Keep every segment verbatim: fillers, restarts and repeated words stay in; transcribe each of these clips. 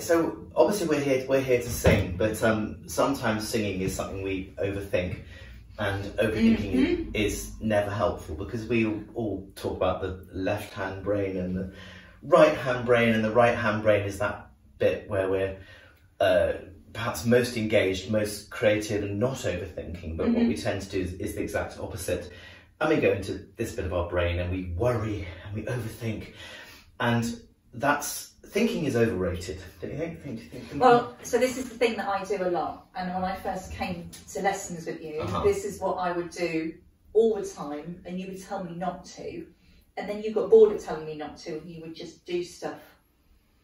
Right, so obviously we're here we're here to sing, but um, sometimes singing is something we overthink, and overthinking mm-hmm. is never helpful, because we all talk about the left hand brain and the right hand brain, and the right hand brain is that bit where we're uh, perhaps most engaged, most creative, and not overthinking. But mm-hmm. what we tend to do is, is the exact opposite, and we go into this bit of our brain and we worry and we overthink, and that's. Thinking is overrated, don't you think? Think, think, think? Well, so this is the thing that I do a lot, and when I first came to lessons with you, uh-huh. this is what I would do all the time, and you would tell me not to, and then you got bored of telling me not to, and you would just do stuff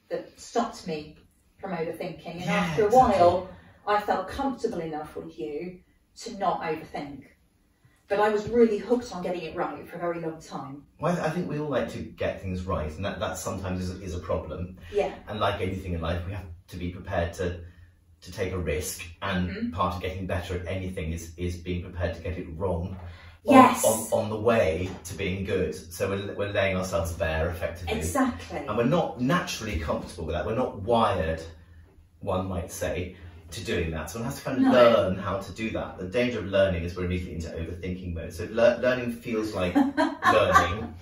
that stopped me from overthinking, and yeah, after a exactly. while, I felt comfortable enough with you to not overthink. But I was really hooked on getting it right for a very long time. Well, I think we all like to get things right, and that, that sometimes is, is a problem. Yeah. And like anything in life, we have to be prepared to to take a risk, and mm-hmm. part of getting better at anything is, is being prepared to get it wrong on, yes. on, on the way to being good. So we're, we're laying ourselves bare, effectively. Exactly. And we're not naturally comfortable with that. We're not wired, one might say, to doing that. So one has to kind of no. learn how to do that. The danger of learning is we're immediately into overthinking mode. So if le learning feels like learning,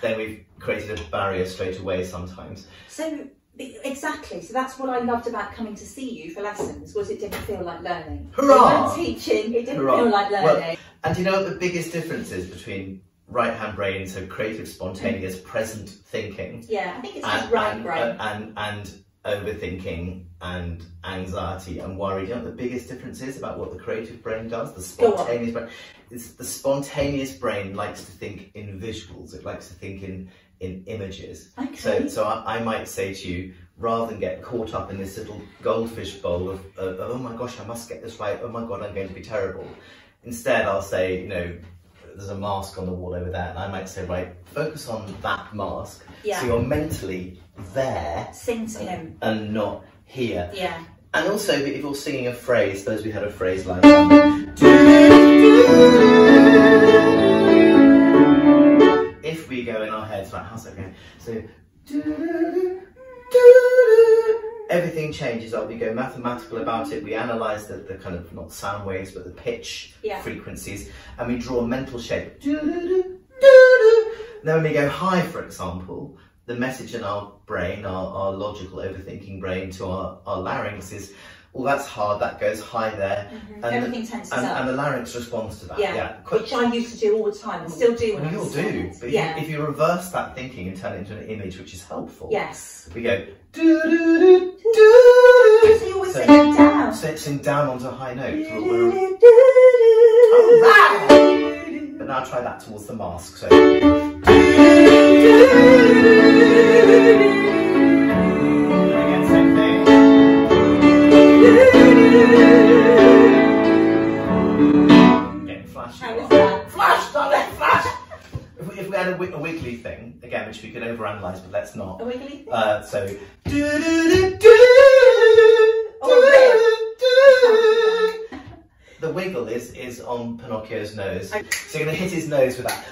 then we've created a barrier straight away sometimes. So exactly. So that's what I loved about coming to see you for lessons, was it didn't feel like learning. Hurrah! So when teaching, it didn't Hurrah. feel like learning. Well, and you know what the biggest difference is between right hand brain, so creative, spontaneous, mm. present thinking. Yeah, I think it's just right and, brain. And, and, and overthinking and anxiety and worry. You know what the biggest difference is about what the creative brain does? The spontaneous brain. It's the spontaneous brain likes to think in visuals. It likes to think in in images. Okay. So, so I, I might say to you, rather than get caught up in this little goldfish bowl of, of, of oh my gosh, I must get this right. Oh my god, I'm going to be terrible. Instead, I'll say, you know, there's a mask on the wall over there, and I might say, right, focus on that mask. Yeah. So you're mentally there, sing to him, and not here. Yeah. And also, if you're singing a phrase, suppose we had a phrase like if we go in our heads like, how's that going? So everything changes up. We go mathematical about it. We analyse the, the kind of, not sound waves, but the pitch yeah. frequencies, and we draw a mental shape. Then when we go high, for example, the message in our brain, our, our logical overthinking brain to our, our larynx is, well, that's hard, that goes high there. Mm-hmm. And everything the, tenses and, up. And the larynx responds to that. Yeah, yeah. Which I used to do all the time, and still do. When we all do, but yeah. if you reverse that thinking and turn it into an image, which is helpful. Yes. We go, do, do, do, do, do. So you always so, sing down. So sing down onto a high note. Do, do, do, do, oh, wow. But now try that towards the mask. So. Do, do, do. A wiggly thing again, which we could overanalyze, but let's not. A wiggly thing? Uh, so, oh, the wiggle is is on Pinocchio's nose, okay. So you're gonna hit his nose with that.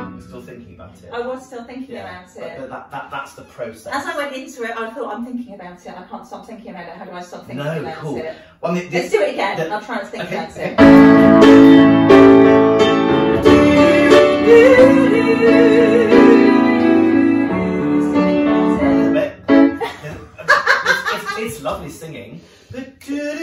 I'm still thinking about it. I was still thinking yeah. about it. But that, that, that's the process. As I went into it, I thought, I'm thinking about it, and I can't stop thinking about it. How do I stop thinking no, about cool. it? Well, the, the, Let's do it again, the, I'll try and think okay, about okay. it. It's, it's, it's lovely singing. Thank you.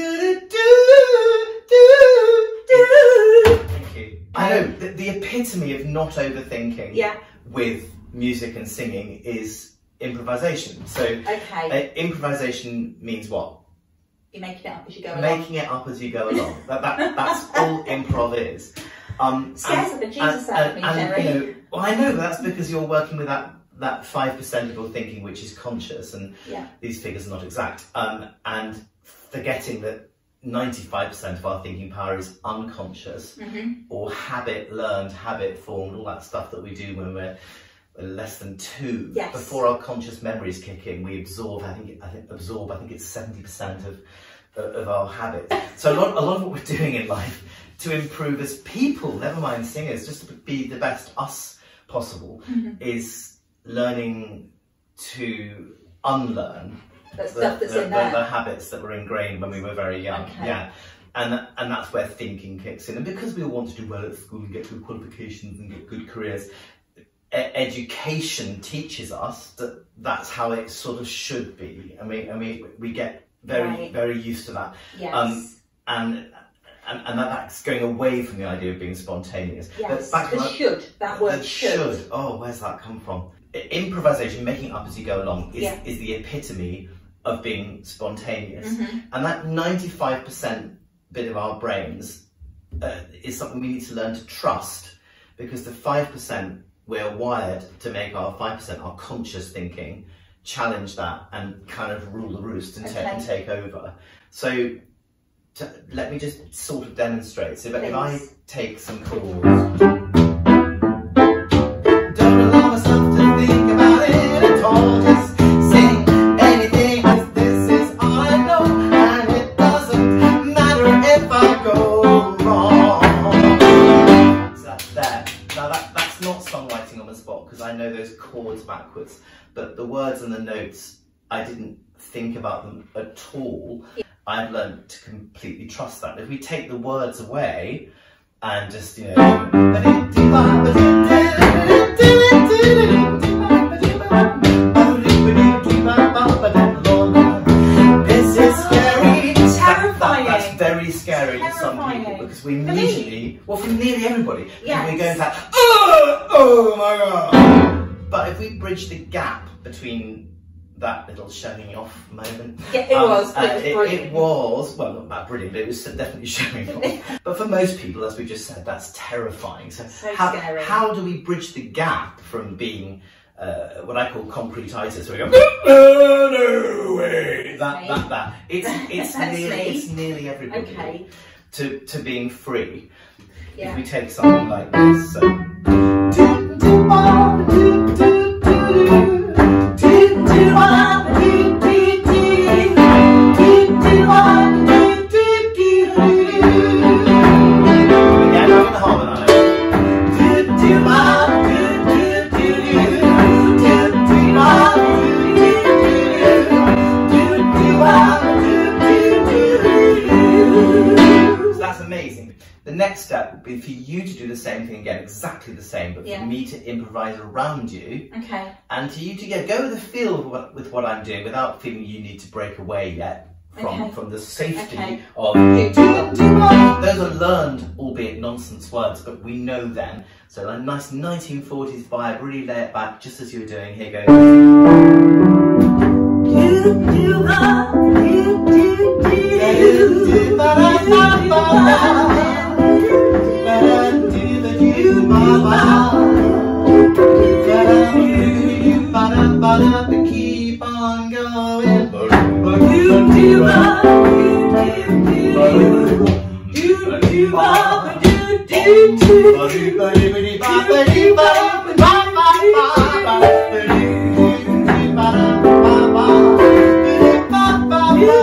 I know, the, the epitome of not overthinking yeah. with music and singing is improvisation. So okay. uh, improvisation means what? You're making it up as you go along. Making it up as you go along. that, that, that's all improv is. Um, Scares and, the Jesus and, out of me, and, Jerry. You know, well, I know, that's because you're working with that that five percent of your thinking which is conscious, and yeah. these figures are not exact, um, and forgetting that ninety-five percent of our thinking power is unconscious, mm-hmm. or habit learned, habit formed, all that stuff that we do when we're less than two. Yes. Before our conscious memories kick in, we absorb. I think. I think absorb. I think it's seventy percent of of our habits. So a lot. A lot of what we're doing in life to improve as people, never mind singers, just to be the best us possible, mm-hmm. is learning to unlearn the, stuff that's the, in the, there. the habits that were ingrained when we were very young. Okay. Yeah. And, and that's where thinking kicks in. And because we all want to do well at school and get good qualifications and get good careers, education teaches us that that's how it sort of should be. And we, and we, we get very, right. very used to that. Yes. Um, and, and, and that's going away from the idea of being spontaneous. Yes, but back the should, that, that word the should. should. Oh, where's that come from? Improvisation, making up as you go along, is, yeah. is the epitome of being spontaneous. Mm-hmm. And that ninety-five percent bit of our brains uh, is something we need to learn to trust, because the five percent we're wired to make our five percent, our conscious thinking, challenge that and kind of rule the roost and, okay. take, and take over. So to, let me just sort of demonstrate. So if, if I take some chords. Backwards, but the words and the notes, I didn't think about them at all. I've learned to completely trust that. If we take the words away and just, you know, scary to some people, because we immediately, well, for nearly everybody, yes. we go into that, oh, oh my god. But if we bridge the gap between that little showing off moment, yeah, it um, was, it was, it, it was, well, not that brilliant, but it was definitely showing off. But for most people, as we just said, that's terrifying. So, so how, scary. how do we bridge the gap from being Uh, what I call concretitis, where we go, oh, no way, that, right. that, that. It's, it's, nearly, it's nearly everybody, okay. to, to being free. Yeah. If we take something like this, so. Again, I'm gonna harmonize. The next step would be for you to do the same thing again, exactly the same, but yeah. for me to improvise around you. Okay. And for you to yeah, go with the feel of what, with what I'm doing without feeling you need to break away yet from, okay. from the safety okay. of... Those are learned, albeit nonsense words, but we know them. So a nice nineteen forties vibe, really lay it back, just as you were doing. Here goes... Keep on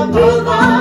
going.